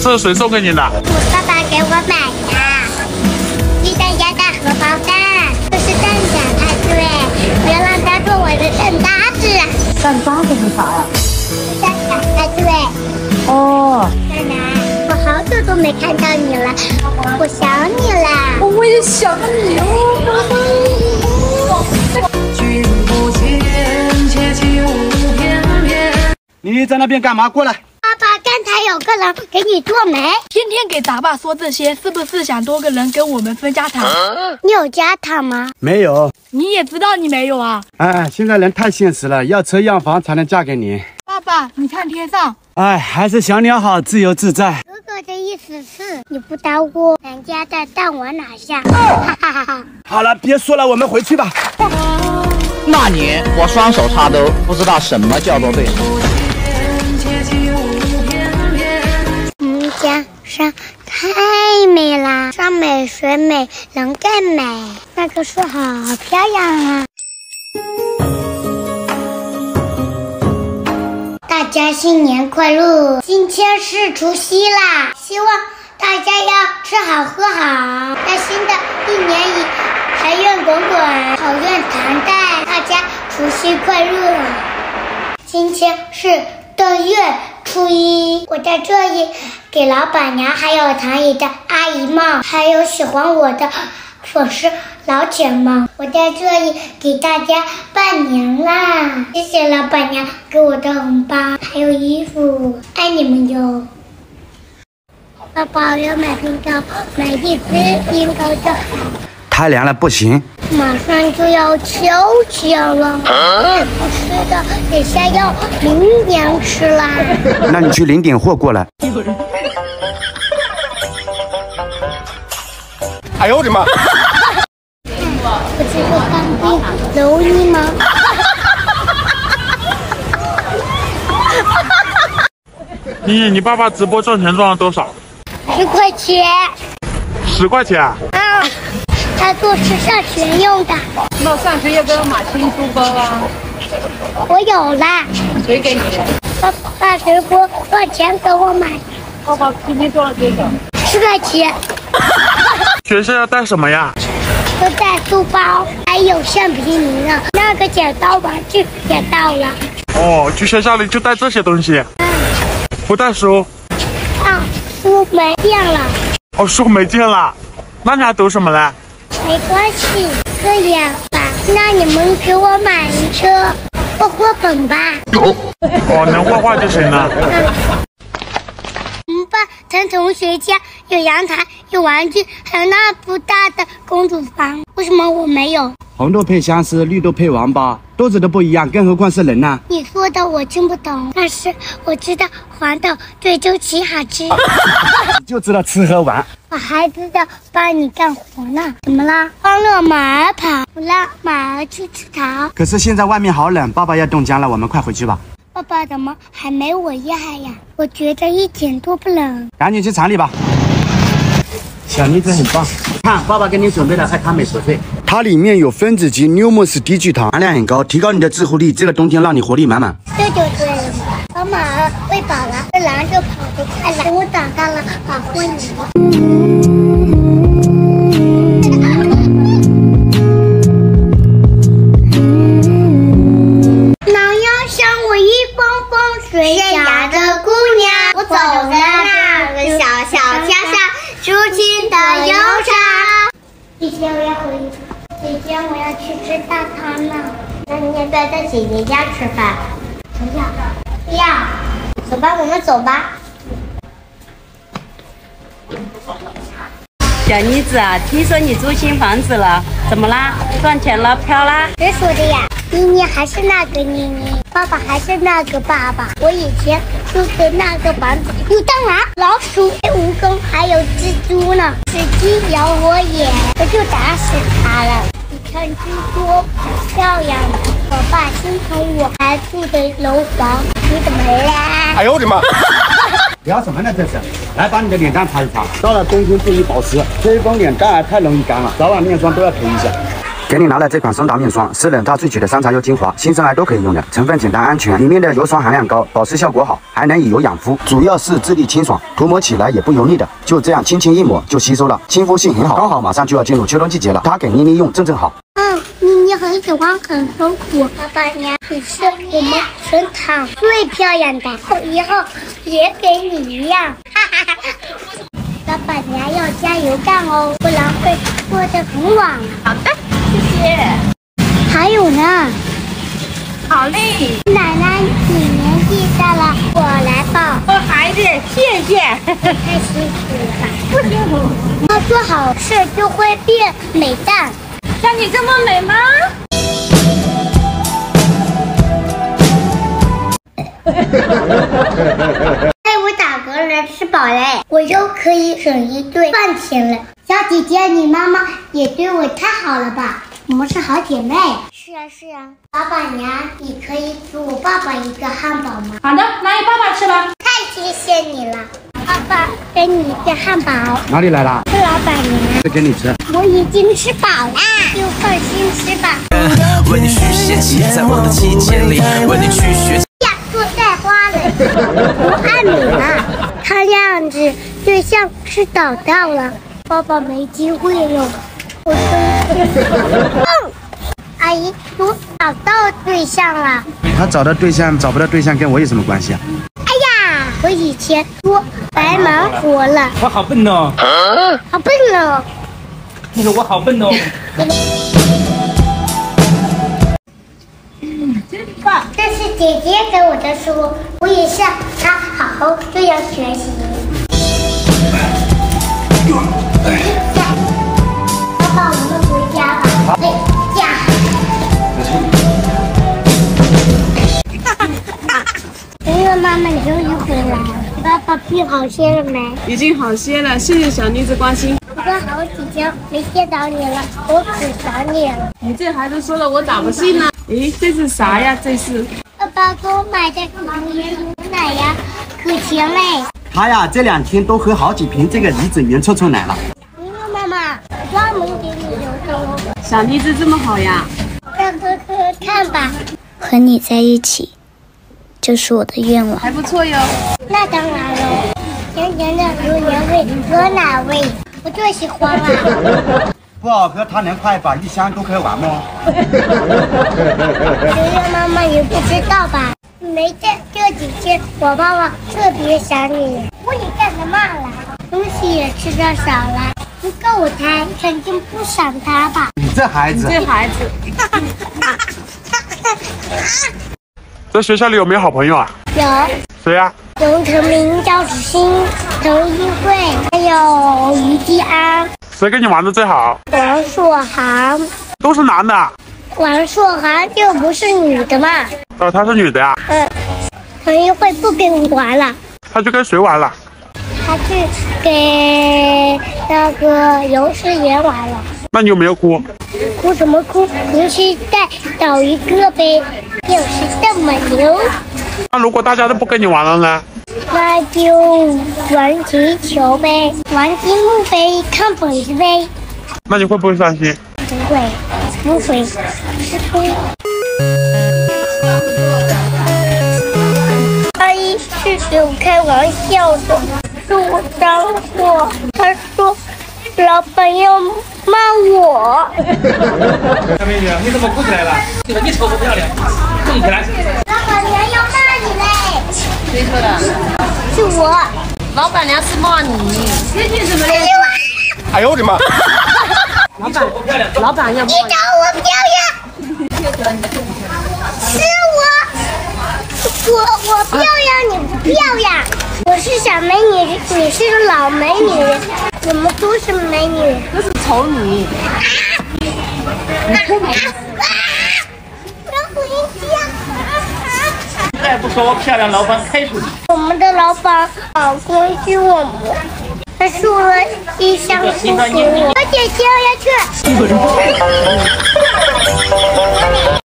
这是谁送给你的？我爸爸给我买的，鸡蛋鸭蛋荷包蛋，这是蛋挞啊！对，我要让它做我的蛋挞子。蛋挞是啥呀？蛋挞啊！对。哦。奶奶，我好久都没看到你了，我想你了。我也想你哦。你在那边干嘛？过来。 有个人给你做媒，天天给咱爸说这些，是不是想多个人跟我们分家产？你有家产吗？没有。你也知道你没有啊？哎，现在人太现实了，要车要房才能嫁给你。爸爸，你看天上，哎，还是小鸟好，自由自在。哥哥的意思是你不打我，人家的蛋我拿下。哈哈哈哈。好了，别说了，我们回去吧。那年我双手插兜，不知道什么叫做对。 江山太美啦，山美水美人更美，那棵树好漂亮啊！大家新年快乐！今天是除夕啦，希望大家要吃好喝好，在新的一年里财源滚滚，好运常在，大家除夕快乐！今天是正月初一，我在这里。 给老板娘，还有厂里的阿姨们，还有喜欢我的粉丝老铁们，我在这里给大家拜年啦！谢谢老板娘给我的红包，还有衣服，爱你们哟！爸爸，我要买冰糕，买一只冰糕就好。太凉了，不行。马上就要秋天了，我吃的等下要明年吃啦。那你去领点货过来。 哎呦我的妈！我吃过干冰，揉你吗？你爸爸直播赚钱赚了多少？10块钱。10块钱？啊，他做是上学用的。那上学要不要买新书包啊？我有啦。谁给你的？爸直播赚钱给我买。爸爸今天赚了多少？10块钱。 学校要带什么呀？都带书包，还有橡皮泥了，那个剪刀玩具也到了。哦，去学校里就带这些东西，不带书。啊，书没电了。哦，书没电了，那你还读什么嘞？没关系，这样吧，那你们给我买一车画画本吧。哦，能画画就行了。嗯 陈同学家有阳台，有玩具，还有那不大的公主房。为什么我没有？红豆配相思，绿豆配王八，豆子都不一样，更何况是人呢、啊？你说的我听不懂，但是我知道黄豆对周琦好吃。你就知道吃喝玩。我还知道帮你干活呢。怎么啦？帮了马儿跑，不让马儿去吃草。可是现在外面好冷，爸爸要冻僵了，我们快回去吧。 爸爸怎么还没我厉害呀？我觉得一点都不冷。赶紧去厂里吧。小妮子很棒，看爸爸给你准备的爱康美手萃，它里面有分子级牛莫氏低聚糖，含量很高，提高你的自护力。这个冬天让你活力满满。这就对了，把马儿喂饱了，这狼就跑得快了。等我长大了，保护你。 大餐呢？那你要不要在姐姐家吃饭？不要，不要。走吧，我们走吧。小妮子，听说你租新房子了，怎么啦？赚钱了，飘啦？谁说的呀？妮妮还是那个妮妮，爸爸还是那个爸爸。我以前住的那个房子有蟑螂、老鼠、蜈蚣，还有蜘蛛呢。只鸡咬我眼，我就打死它了。 看这多漂亮！我爸心疼我还住的楼房，你怎么啦？哎呦我的妈！聊什么呢？这是，来把你的脸蛋擦一擦。到了冬天注意保湿，这一光脸蛋太容易干了，早晚面霜都要涂一下。给你拿了这款生达面霜，是冷套萃取的山茶油精华，新生儿都可以用的，成分简单安全，里面的油霜含量高，保湿效果好，还能以油养肤，主要是质地清爽，涂抹起来也不油腻的，就这样轻轻一抹就吸收了，亲肤性很好。刚好马上就要进入秋冬季节了，它给妮妮用正好。妮妮很喜欢，很舒服。爸爸娘，你是我们全场最漂亮的，以后也给你一样。哈哈哈。老板娘要加油干哦，不然会过得很晚。好的，谢谢。还有呢？好嘞。奶奶，你年纪大了，我来抱。哦，孩子，谢谢。太辛苦了。不辛苦。要做好事就会变美的。像你这么美吗？吃饱嘞，我又可以省一顿饭钱了。小姐姐，你妈妈也对我太好了吧？我们是好姐妹。是啊，是啊。老板娘，你可以给我爸爸一个汉堡吗？好的，拿给爸爸吃吧。太谢谢你了，爸爸，给你一个汉堡。哪里来的？是老板娘。这给你吃。我已经吃饱啦，就放心吃吧。为你续写记在我的季节里，为你去学。呀，做带花了，我爱美了。看样子对象是找到了，爸爸没机会了。我真是，阿姨，我找到对象了。他找到对象，找不到对象跟我有什么关系啊？哎呀，我以前说白忙活了。我好笨哦！好笨哦！你说我好笨哦！哇，这是姐姐给我的书，我也向她好好这样学习。爸爸，我们回家吧。回家。哈哈哈哈！哎呦，妈妈，你终于回来了。爸爸病好些了没？已经好些了，谢谢小妮子关心。好姐姐，没见到你了，我可想你了。你这孩子说的，我咋不信呢？咦，这是啥呀？这是爸爸给我买的梨子牛奶呀，可甜嘞！他呀，这两天都喝好几瓶这个梨子圆臭臭奶了。嗯，妈妈，我专门给你留着哦。小梨子这么好呀？让他喝喝看吧。和你在一起，就是我的愿望。还不错哟。那当然喽，甜甜的榴莲味、牛奶味，我最喜欢了。不好喝，它能快把一箱都喝完吗？圆圆妈妈，你不知道吧？没见这几天，我爸爸特别想你。我也干得慢了，东西也吃的少了。不够我猜，肯定不想他吧？你这孩子，这孩子。在学校里有没有好朋友啊？有。谁呀？龙成明、赵子欣、滕一慧，还有于继安。谁跟你玩的最好？王硕涵。都是男的。王硕涵就不是女的嘛？哦，她是女的呀。嗯。彭一慧不跟我玩了。她去跟谁玩了？她去给那个游世言玩了。那你有没有哭？哭什么哭？尤其在找一个呗，就是这么牛。那如果大家都不跟你玩了呢？那就玩皮球呗，玩积木呗，看本子呗。那你会不会伤心？不会，不会，不会。阿姨是给我开玩笑的，说我脏话，他说老板要骂我。小美女，你怎么哭起来了？你们一瞅不漂亮，动起来！老板娘要骂你嘞！谁说的？是我，老板娘是骂你，这句什么嘞？哎呦我的妈！老板，老板要骂你，你找我漂亮？是我漂亮，你不漂亮？我是小美女，你是老美女，我们都是美女。这是丑女。再不说我漂亮，老板开除你！我们的老板好关心我们，他送了一箱书给我。小姐姐，我要去。